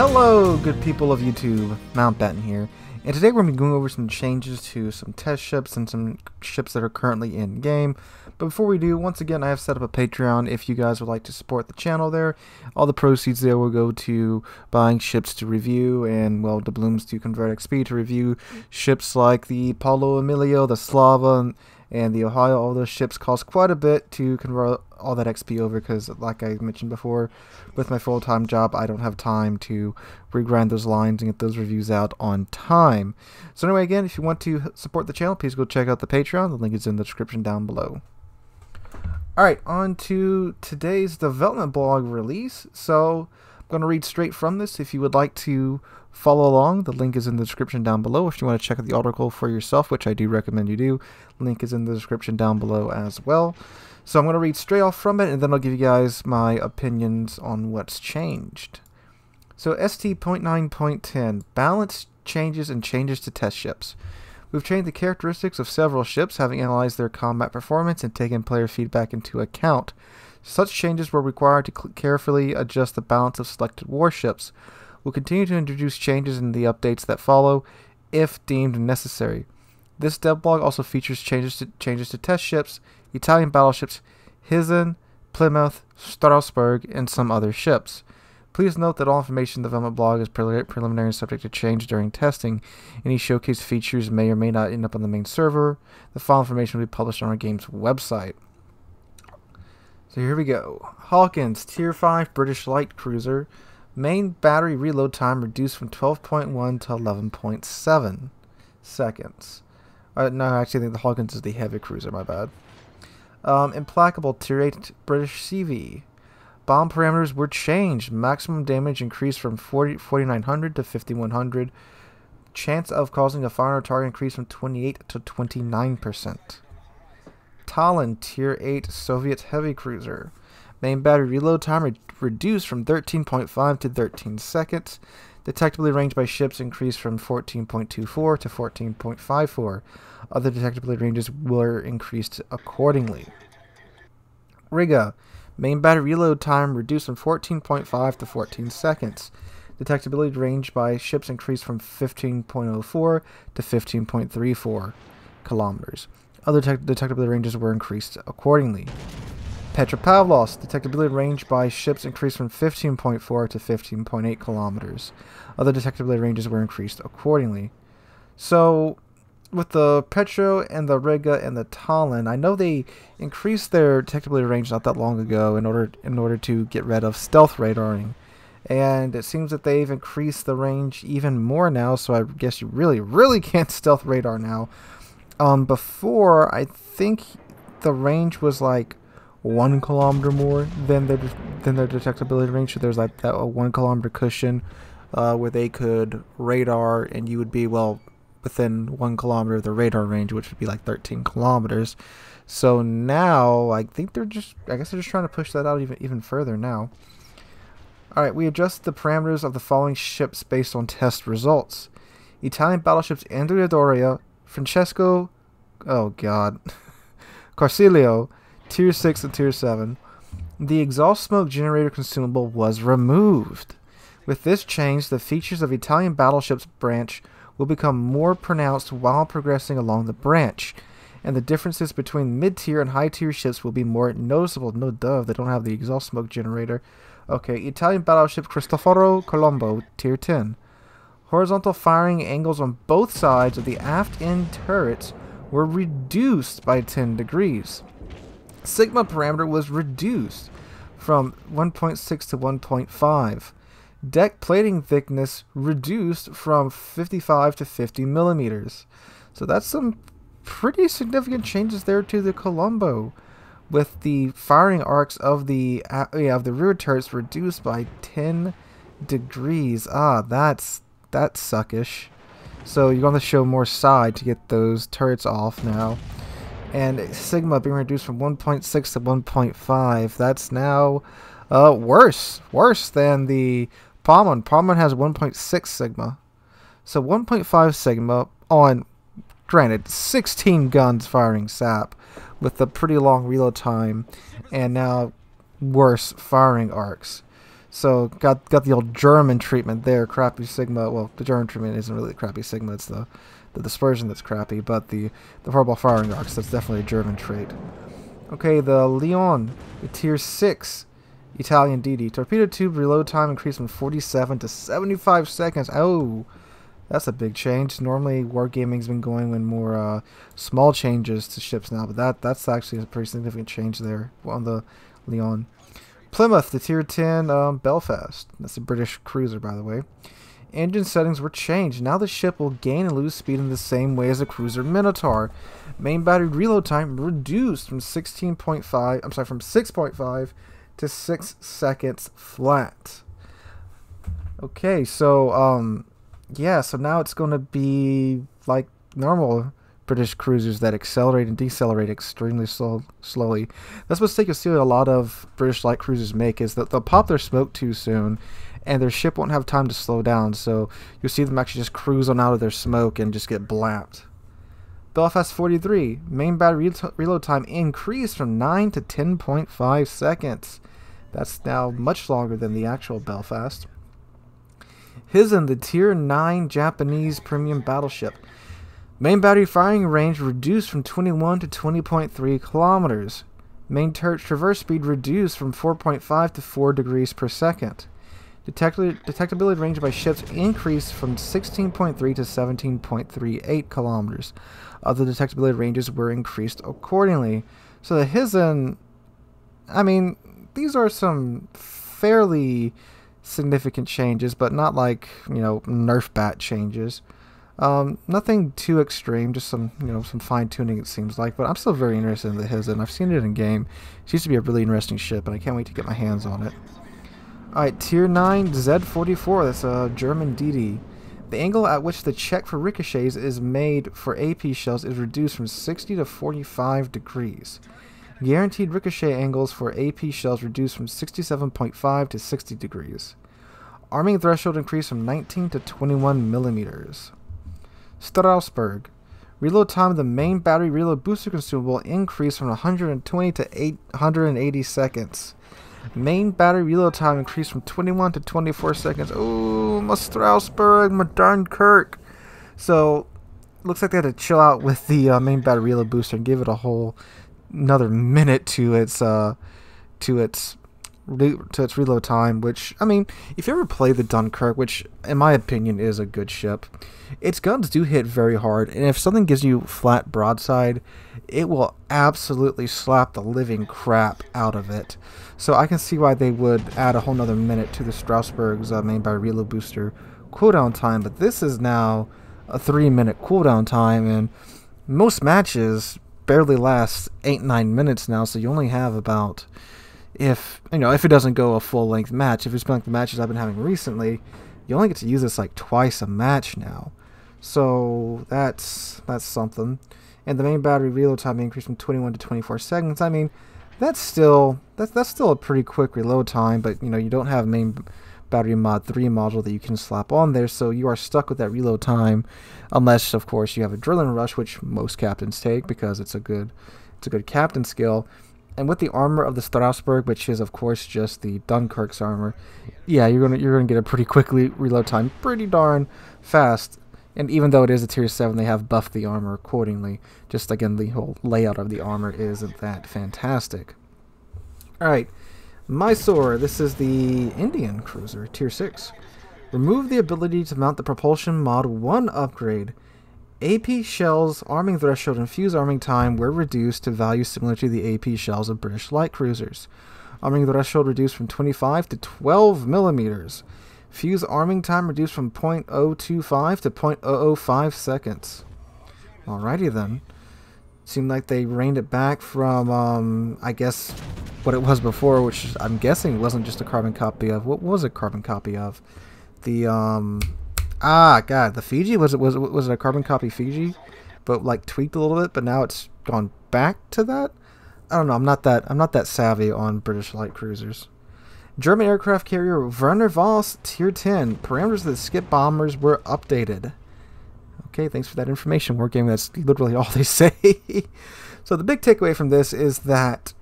Hello, good people of YouTube, Mountbatten here, and today we're going to be going over some changes to some test ships and some ships that are currently in game. But before we do, once again, I have set up a Patreon if you guys would like to support the channel there. All the proceeds there will go to buying ships to review and, well, doubloons to convert XP to review ships like the Paolo Emilio, the Slava, and the Ohio. All those ships cost quite a bit to convert all that XP over because, like I mentioned before, with my full-time job, I don't have time to regrind those lines and get those reviews out on time. So anyway, again, if you want to support the channel, please go check out the Patreon. The link is in the description down below. Alright, on to today's development blog release. So I'm going to read straight from this. If you would like to follow along, the link is in the description down below. If you want to check out the article for yourself, which I do recommend you do, link is in the description down below as well. So I'm going to read straight off from it, and then I'll give you guys my opinions on what's changed. So ST.9.10, balance changes and changes to test ships. We've changed the characteristics of several ships, having analyzed their combat performance and taken player feedback into account. Such changes were required to carefully adjust the balance of selected warships. We'll continue to introduce changes in the updates that follow, if deemed necessary. This devblog also features changes to test ships, Italian battleships, Hizen, Plymouth, Strasbourg, and some other ships. Please note that all information in the development blog is preliminary and subject to change during testing. Any showcase features may or may not end up on the main server. The final information will be published on our game's website. So here we go. Hawkins, Tier 5 British Light Cruiser. Main battery reload time reduced from 12.1 to 11.7 seconds. No, actually I think the Hawkins is the heavy cruiser, my bad. Implacable, Tier 8 British CV. Bomb parameters were changed. Maximum damage increased from 4,900 to 5,100. Chance of causing a fire on target increased from 28 to 29%. Tallinn, Tier 8 Soviet Heavy Cruiser. Main battery reload time reduced from 13.5 to 13 seconds. Detectably ranged by ships increased from 14.24 to 14.54. Other detectably ranges were increased accordingly. Riga. Main battery reload time reduced from 14.5 to 14 seconds. Detectability range by ships increased from 15.04 to 15.34 kilometers. Other detectability ranges were increased accordingly. Petropavlos. Detectability range by ships increased from 15.4 to 15.8 kilometers. Other detectability ranges were increased accordingly. So with the Petro and the Riga and the Tallinn, I know they increased their detectability range not that long ago in order to get rid of stealth radaring, and it seems that they've increased the range even more now. So I guess you really can't stealth radar now. Before, I think the range was like 1 kilometer more than their detectability range. So there's like that 1 kilometer cushion where they could radar, and you would be, well, within 1 kilometer of the radar range, which would be like 13 kilometers. So now I think they're just trying to push that out even further now. All right, we adjust the parameters of the following ships based on test results. Italian battleships Andrea Doria, Francesco, oh god, Caracciolo, Tier 6 and Tier 7. The exhaust smoke generator consumable was removed. With this change, the features of Italian battleships branch will become more pronounced while progressing along the branch, and the differences between mid-tier and high-tier ships will be more noticeable. No duh, they don't have the exhaust smoke generator. Okay, Italian battleship Cristoforo Colombo, Tier 10. Horizontal firing angles on both sides of the aft end turrets were reduced by 10 degrees. Sigma parameter was reduced from 1.6 to 1.5. Deck plating thickness reduced from 55 to 50 millimeters. So that's some pretty significant changes there to the Colombo, with the firing arcs of the rear turrets reduced by 10 degrees. Ah, that's suckish. So you're going to show more side to get those turrets off now. And Sigma being reduced from 1.6 to 1.5. That's now worse than the Pommon. Pommon has 1.6 Sigma. So 1.5 Sigma on, granted, 16 guns firing SAP with a pretty long reload time and now worse firing arcs. So got the old German treatment there, crappy Sigma. Well, the German treatment isn't really the crappy Sigma, it's the dispersion that's crappy, but the horrible firing arcs, that's definitely a German trait. Okay, the Leon, the tier 6 Italian DD. Torpedo tube reload time increased from 47 to 75 seconds. Oh, that's a big change. Normally, wargaming's been going with more small changes to ships now, but that's actually a pretty significant change there on the Leon. Plymouth, the tier 10 Belfast. That's a British cruiser, by the way. Engine settings were changed. Now the ship will gain and lose speed in the same way as a cruiser Minotaur. Main battery reload time reduced from 6.5 to 6 seconds flat. Okay, so yeah, so now it's going to be like normal British cruisers that accelerate and decelerate extremely slowly. That's what you'll see a lot of British light cruisers make, is that they'll pop their smoke too soon and their ship won't have time to slow down, so you'll see them actually just cruise on out of their smoke and just get blapped. Belfast 43, main battery reload time increased from 9 to 10.5 seconds. That's now much longer than the actual Belfast. Hizen, the tier 9 Japanese premium battleship. Main battery firing range reduced from 21 to 20.3 kilometers. Main turret traverse speed reduced from 4.5 to 4 degrees per second. Detectability range by ships increased from 16.3 to 17.38 kilometers. Other detectability ranges were increased accordingly. So the Hizen, I mean, these are some fairly significant changes, but not like, you know, nerf bat changes. Nothing too extreme, just some, you know, some fine tuning it seems like, but I'm still very interested in the Hizen. I've seen it in game. It used to be a really interesting ship, and I can't wait to get my hands on it. Alright, tier 9 Z44, that's a German DD. The angle at which the check for ricochets is made for AP shells is reduced from 60 to 45 degrees. Guaranteed ricochet angles for AP shells reduced from 67.5 to 60 degrees. Arming threshold increased from 19 to 21 millimeters. Strasbourg. Reload time of the main battery reload booster consumable increased from 120 to 880 seconds. Main battery reload time increased from 21 to 24 seconds. Ooh, my Strasbourg, my Dunkirk. So, looks like they had to chill out with the main battery reload booster and give it a whole another minute to its reload time. Which, I mean, if you ever play the Dunkirk, which in my opinion is a good ship, its guns do hit very hard, and if something gives you flat broadside, it will absolutely slap the living crap out of it. So I can see why they would add a whole nother minute to the Strasbourg's main battery reload booster cooldown time, but this is now a 3-minute cooldown time, and most matches barely last 8-9 minutes now, so you only have about, if you know, if it doesn't go a full length match, if it's been like the matches I've been having recently, you only get to use this like twice a match now. So that's something. And the main battery reload time increased from 21 to 24 seconds. I mean, that's still a pretty quick reload time, but you know, you don't have main battery mod 3 module that you can slap on there, so you are stuck with that reload time, unless of course you have a drill and rush, which most captains take because it's a good captain skill. And with the armor of the Strasbourg, which is of course just the Dunkirk's armor, yeah, you're gonna get a pretty quickly reload time, pretty darn fast. And even though it is a tier 7, they have buffed the armor accordingly. Just again, the whole layout of the armor isn't that fantastic. Alright, Mysore, this is the Indian cruiser, tier 6. Remove the ability to mount the propulsion mod 1 upgrade. AP shells, arming threshold, and fuse arming time were reduced to values similar to the AP shells of British light cruisers. Arming threshold reduced from 25 to 12 millimeters. Fuse arming time reduced from 0.025 to 0.005 seconds. Alrighty then. Seemed like they reined it back from, I guess, what it was before, which I'm guessing wasn't just a carbon copy of. What was a carbon copy of? The, the Fiji? Was it a carbon copy Fiji? But like tweaked a little bit, but now it's gone back to that? I don't know, I'm not that savvy on British light cruisers. German aircraft carrier Werner Voss, tier 10. Parameters of the skip bombers were updated. Okay, thanks for that information, Wargaming. That's literally all they say. So the big takeaway from this is that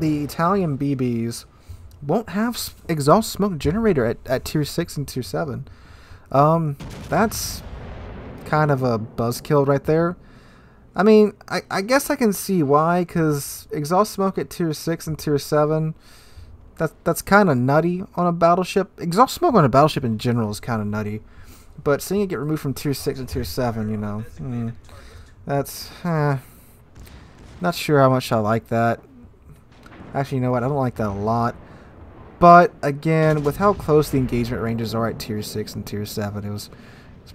the Italian BBs won't have exhaust smoke generator at tier 6 and tier 7. That's kind of a buzzkill right there. I mean, I guess I can see why, because exhaust smoke at tier 6 and tier 7, that's kind of nutty on a battleship. Exhaust smoke on a battleship in general is kind of nutty. But seeing it get removed from tier 6 and tier 7, you know, that's, not sure how much I like that. Actually, you know what, I don't like that a lot. But, again, with how close the engagement ranges are at tier 6 and tier 7, it's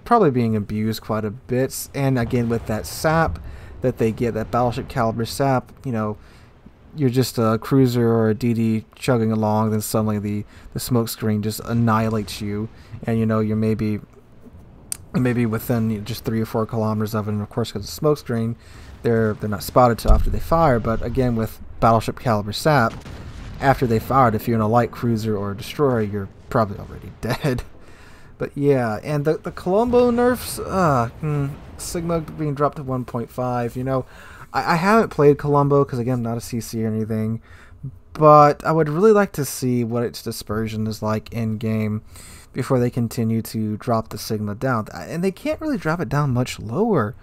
probably being abused quite a bit. And, again, with that sap that they get, that battleship caliber sap, you know, you're just a cruiser or a DD chugging along, then suddenly the smoke screen just annihilates you. And, you know, you're maybe within, you know, just 3 or 4 kilometers of it. And, of course, because of the smoke screen, they're not spotted till after they fire. But, again, with battleship caliber sap, after they fired, if you're in a light cruiser or a destroyer, you're probably already dead. But yeah, and the Colombo nerfs, Sigma being dropped to 1.5, you know, I haven't played Colombo because, again, I'm not a CC or anything, but I would really like to see what its dispersion is like in game before they continue to drop the Sigma down. And they can't really drop it down much lower,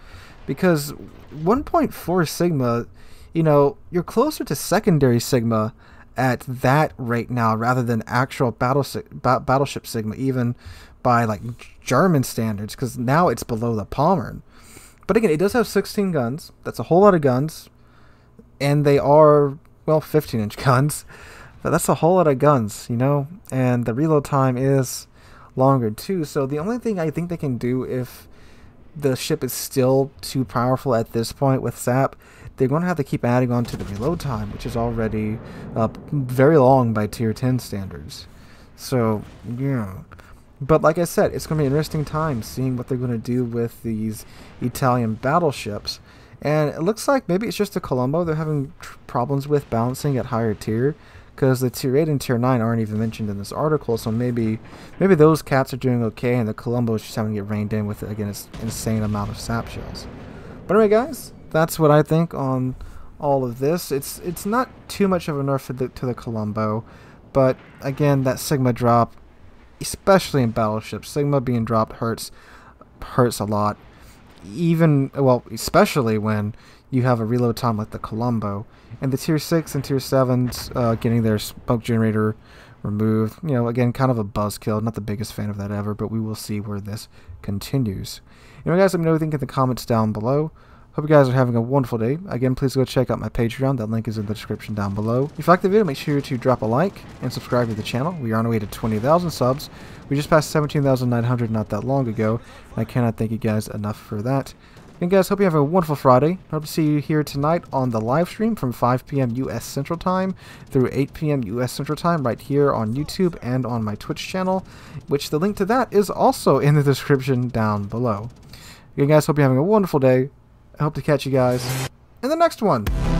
because 1.4 Sigma, you know, you're closer to secondary Sigma at that rate now rather than actual battleship Sigma, even by like German standards, because now it's below the Pommern. But again, it does have 16 guns. That's a whole lot of guns, and they are, well, 15-inch guns, but that's a whole lot of guns, you know, and the reload time is longer too. So the only thing I think they can do, if the ship is still too powerful at this point with sap, they're going to have to keep adding on to the reload time, which is already very long by tier 10 standards. So, yeah. But like I said, it's going to be an interesting time seeing what they're going to do with these Italian battleships. And it looks like maybe it's just the Colombo they're having problems with balancing at higher tier, because the tier 8 and tier 9 aren't even mentioned in this article. So maybe those cats are doing okay, and the Colombo is just having to get reined in with, again, its insane amount of sap shells. But anyway, guys, that's what I think on all of this. It's not too much of a nerf to the Colombo, but again, that Sigma drop, especially in battleships, Sigma being dropped hurts a lot. Even, well, especially when you have a reload time like the Colombo, and the tier 6 and tier 7s getting their smoke generator removed. You know, again, kind of a buzzkill. Not the biggest fan of that ever, but we will see where this continues. Anyway, guys, let me know what you think in the comments down below. Hope you guys are having a wonderful day. Again, please go check out my Patreon. That link is in the description down below. If you like the video, make sure to drop a like and subscribe to the channel. We are on our way to 20,000 subs. We just passed 17,900 not that long ago. And I cannot thank you guys enough for that. And guys, hope you have a wonderful Friday. Hope to see you here tonight on the live stream from 5 PM US Central Time through 8 PM US Central Time right here on YouTube and on my Twitch channel, which the link to that is also in the description down below. Again, guys, hope you're having a wonderful day. I hope to catch you guys in the next one.